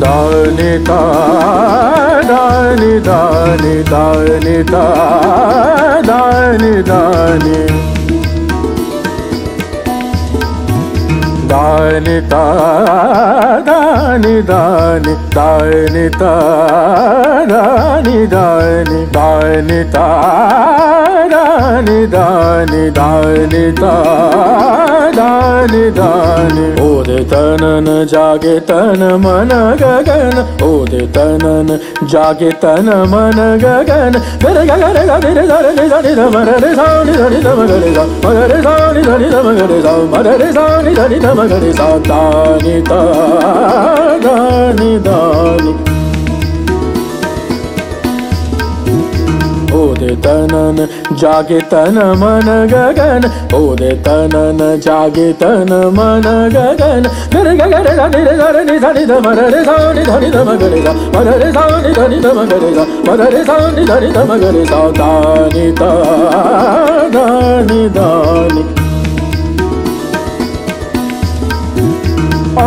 दानी दा दानी दानी दानी दा दानी दानी दानी दा दानी दानी दानी दा दानी दानी दानी दा दानी दानी दानी दा दानी दानी ओदे तनन जागे तन मन गगन ओदे तनन जागे तन मन गगन मेरे गगन गगन गगन मरे सानी धनी धमगरे सा मरे सानी धनी धमगरे सा मरे सानी धनी धमगरे सा दानी दा दानी दानी ओदे तनन जागे तन मन गगन ओदे तनन जागे तन मन गगन मेरे गगन रे धरे धरे मरे सानी धनी धमगरे सा मरे सानी धनी धमगरे सा मरे सानी धनी धमगरे सा दानी दा दानी दानी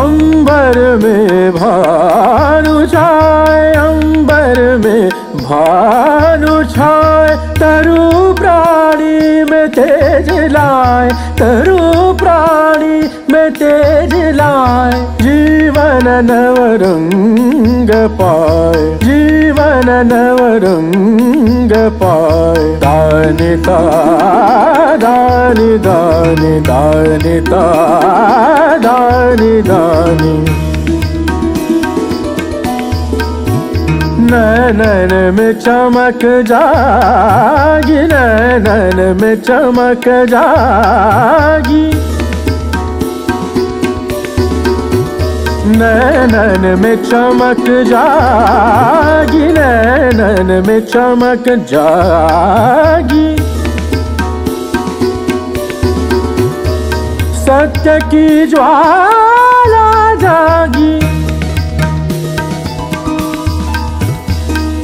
अंबर में भानु छाए अंबर में भानु छाए तरु प्राणी में तेज लाए तरु प्राणी में तेज लाए जीवन नवरंग पाए जीवन नवरंग पाए दानी दा दानी दानी दानी दा दानी दानी नैनन में चमक जागी नैनन में चमक जागी नैनन में चमक जागी नैनन में चमक जागी सत्य की ज्वाला जागी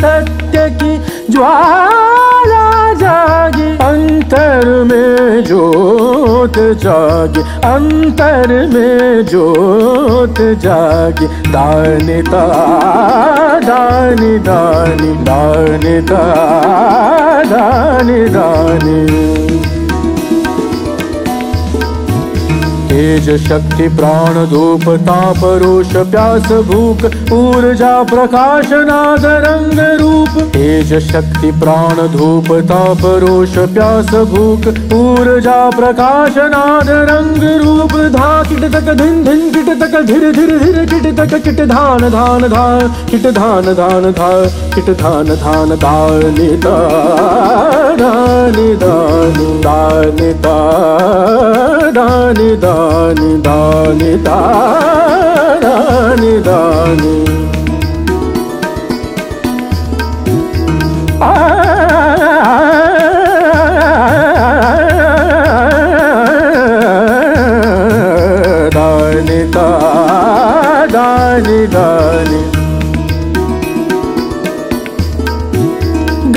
सत्य की ज्वाला जागी अंतर में ज्योत जागी अंतर में ज्योत जागी दानी दा दानी दानी दानी दा दानी दानी तेज शक्ति प्राण धूप ताप रोष प्यास भूख ऊर्जा प्रकाश नादरंग रूप तेज शक्ति प्राण धूप ताप रोष प्यास भूख ऊर्जा प्रकाश नादरंग रूप धा किट तक धिन धिन किट तक धिर धिर धिर किट तक किट धान धान धा किट धान धान धा किट धान धान दानी दा दानी दानी दानी दा दानी दानी दानी दा दानी दानी दानी दा दानी दानी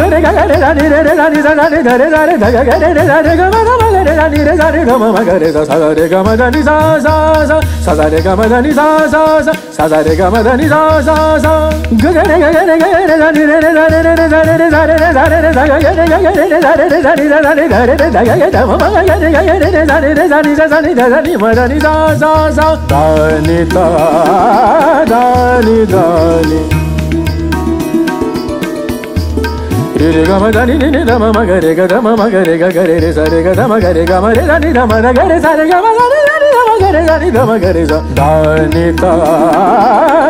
गरे गरे दानी रे दानी दानी धरे धरे धगे गरे रे धरे गम रे सा रे ग म ग रे सा सा रे ग म ध नि सा सा सा सा सा रे ग म ध नि सा सा सा सा सा रे ग म ध नि सा सा सा ग ग रे ग ग रे ग रे सा रे रे रे सा रे रे सा रे रे सा रे रे सा रे रे सा ग ग रे ग रे सा रे रे सा रे रे सा रे रे रे सा ग ग म ग रे ग रे रे सा रे रे सा रे रे सा रे रे सा रे म ध नि सा सा सा दानी दा दानी दानी रे ग म ध नि नि ध म म ग रे ग ध म म ग रे ग ग रे रे सा रे ग ध म ग रे ग म रे ध नि ध म ध ग रे सा रे ग म ध रे सा नि ध म ग रे सा दानी दा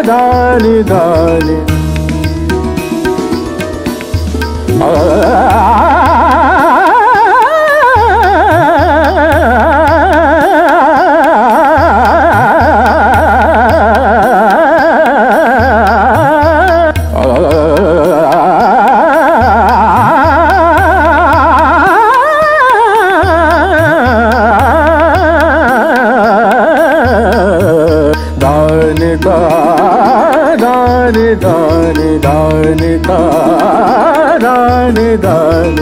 दानी दानी दान दान दान दान दान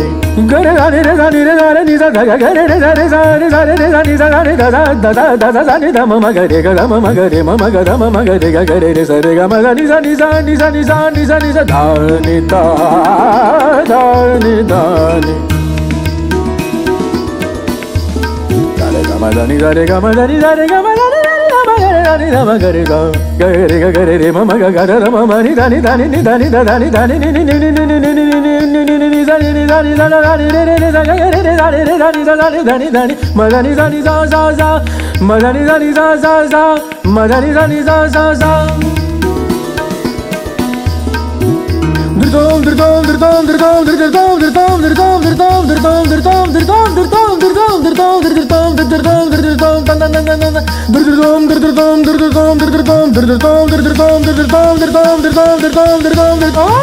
गर रे रे रे रे रे नि सा ग ग रे रे रे रे नि सा ग रे दा दा दा दा नि धा म म ग रे म ग रे ग ग रे रे स रे ग म ग नि सा नि सा नि सा नि सा नि सा नि सा दान दान